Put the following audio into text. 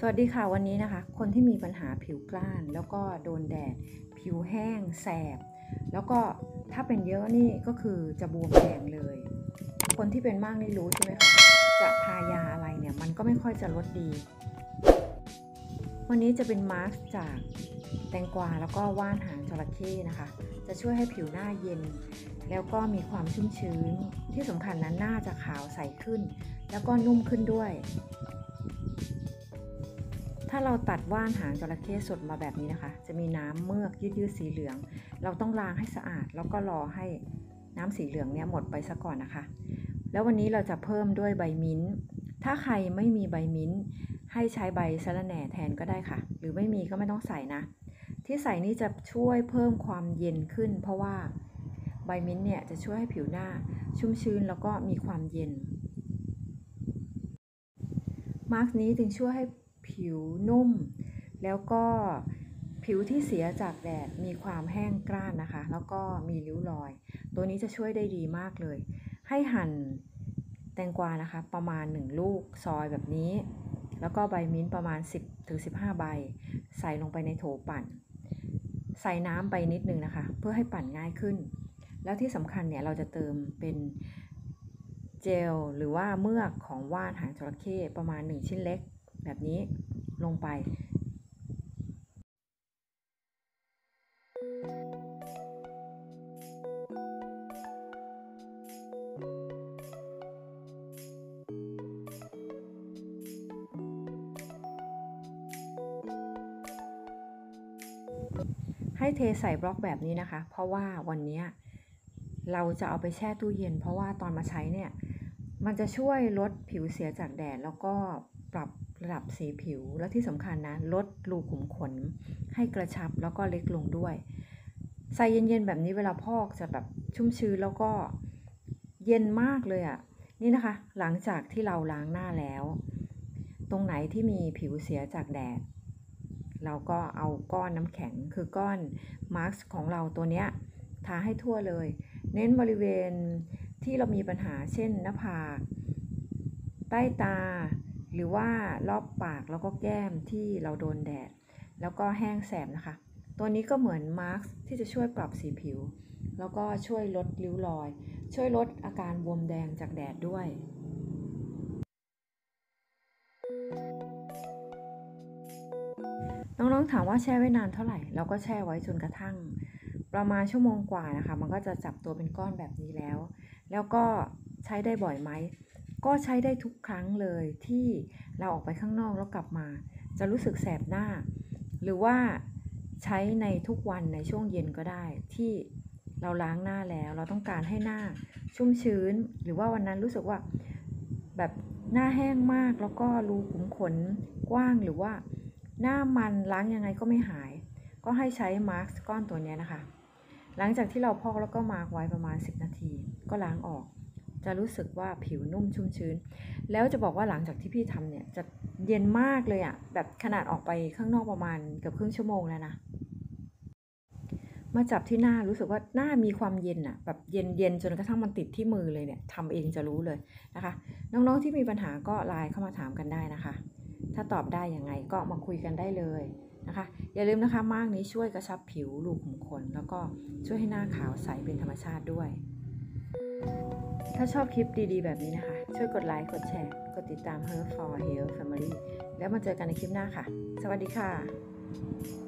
สวัสดีค่ะวันนี้นะคะคนที่มีปัญหาผิวกร้านแล้วก็โดนแดดผิวแห้งแสบแล้วก็ถ้าเป็นเยอะนี่ก็คือจะบวมแดงเลยคนที่เป็นมากนี่รู้ใช่ไหมคะจะทายาอะไรเนี่ยมันก็ไม่ค่อยจะลดดีวันนี้จะเป็นมาสก์จากแตงกวาแล้วก็ว่านหางจระเข้นะคะจะช่วยให้ผิวหน้าเย็นแล้วก็มีความชุ่มชื้นที่สำคัญนั้นหน้าจะขาวใสขึ้นแล้วก็นุ่มขึ้นด้วยถ้าเราตัดว่านหางจระเข้สดมาแบบนี้นะคะจะมีน้ำเมือกยืดๆสีเหลืองเราต้องล้างให้สะอาดแล้วก็รอให้น้ำสีเหลืองเนี่ยหมดไปซะก่อนนะคะแล้ววันนี้เราจะเพิ่มด้วยใบมิ้นท์ถ้าใครไม่มีใบมิ้นท์ให้ใช้ใบสะระแหน่แทนก็ได้ค่ะหรือไม่มีก็ไม่ต้องใส่นะที่ใส่นี่จะช่วยเพิ่มความเย็นขึ้นเพราะว่าใบมิ้นท์เนี่ยจะช่วยให้ผิวหน้าชุ่มชื้นแล้วก็มีความเย็นมาร์กนี้จึงช่วยให้ผิวนุ่มแล้วก็ผิวที่เสียจากแดดมีความแห้งกร้านนะคะแล้วก็มีริ้วรอยตัวนี้จะช่วยได้ดีมากเลยให้หั่นแตงกวานะคะประมาณ1ลูกซอยแบบนี้แล้วก็ใบมิ้นท์ประมาณ 10-15 ใบใส่ลงไปในโถปั่นใส่น้ำไปนิดนึงนะคะเพื่อให้ปั่นง่ายขึ้นแล้วที่สำคัญเนี่ยเราจะเติมเป็นเจลหรือว่าเมือกของว่านหางจระเข้ประมาณ1ชิ้นเล็กแบบนี้ลงไปให้เทใส่บล็อกแบบนี้นะคะเพราะว่าวันนี้เราจะเอาไปแช่ตู้เย็นเพราะว่าตอนมาใช้เนี่ยมันจะช่วยลดผิวเสียจากแดดแล้วก็ปรับระดับสีผิวและที่สำคัญนะลดรูขุมขนให้กระชับแล้วก็เล็กลงด้วยใส่เย็นๆแบบนี้เวลาพอกจะแบบชุ่มชื้นแล้วก็เย็นมากเลยอ่ะนี่นะคะหลังจากที่เราล้างหน้าแล้วตรงไหนที่มีผิวเสียจากแดดเราก็เอาก้อนน้ำแข็งคือก้อนมาร์กของเราตัวเนี้ยทาให้ทั่วเลยเน้นบริเวณที่เรามีปัญหาเช่นหน้าผากใต้ตาหรือว่ารอบปากแล้วก็แก้มที่เราโดนแดดแล้วก็แห้งแสบนะคะตัวนี้ก็เหมือนมาร์กที่จะช่วยปรับสีผิวแล้วก็ช่วยลดริ้วรอยช่วยลดอาการบวมแดงจากแดดด้วยน้องๆถามว่าแช่ไว้นานเท่าไหร่เราก็แช่ไว้จนกระทั่งประมาณชั่วโมงกว่านะคะมันก็จะจับตัวเป็นก้อนแบบนี้แล้วก็ใช้ได้บ่อยไหมก็ใช้ได้ทุกครั้งเลยที่เราออกไปข้างนอกแล้วกลับมาจะรู้สึกแสบหน้าหรือว่าใช้ในทุกวันในช่วงเย็นก็ได้ที่เราล้างหน้าแล้วเราต้องการให้หน้าชุ่มชื้นหรือว่าวันนั้นรู้สึกว่าแบบหน้าแห้งมากแล้วก็รูขุมขนกว้างหรือว่าหน้ามันล้างยังไงก็ไม่หายก็ให้ใช้มาร์กก้อนตัวนี้นะคะหลังจากที่เราพอกแล้วก็มาร์กไว้ประมาณ10นาทีก็ล้างออกจะรู้สึกว่าผิวนุ่มชุ่มชื้นแล้วจะบอกว่าหลังจากที่พี่ทำเนี่ยจะเย็นมากเลยอ่ะแบบขนาดออกไปข้างนอกประมาณเกือบครึ่งชั่วโมงแล้วนะมาจับที่หน้ารู้สึกว่าหน้ามีความเย็นอ่ะแบบเย็นจนกระทั่งมันติดที่มือเลยเนี่ยทำเองจะรู้เลยนะคะน้องๆที่มีปัญหาก็ไลน์เข้ามาถามกันได้นะคะถ้าตอบได้ยังไงก็มาคุยกันได้เลยนะคะอย่าลืมนะคะมากนี้ช่วยกระชับผิวรูขุมขนแล้วก็ช่วยให้หน้าขาวใสเป็นธรรมชาติด้วยถ้าชอบคลิปดีๆแบบนี้นะคะช่วยกดไลค์กดแชร์กดติดตาม Herbs for Health family แล้วมาเจอกันในคลิปหน้าค่ะสวัสดีค่ะ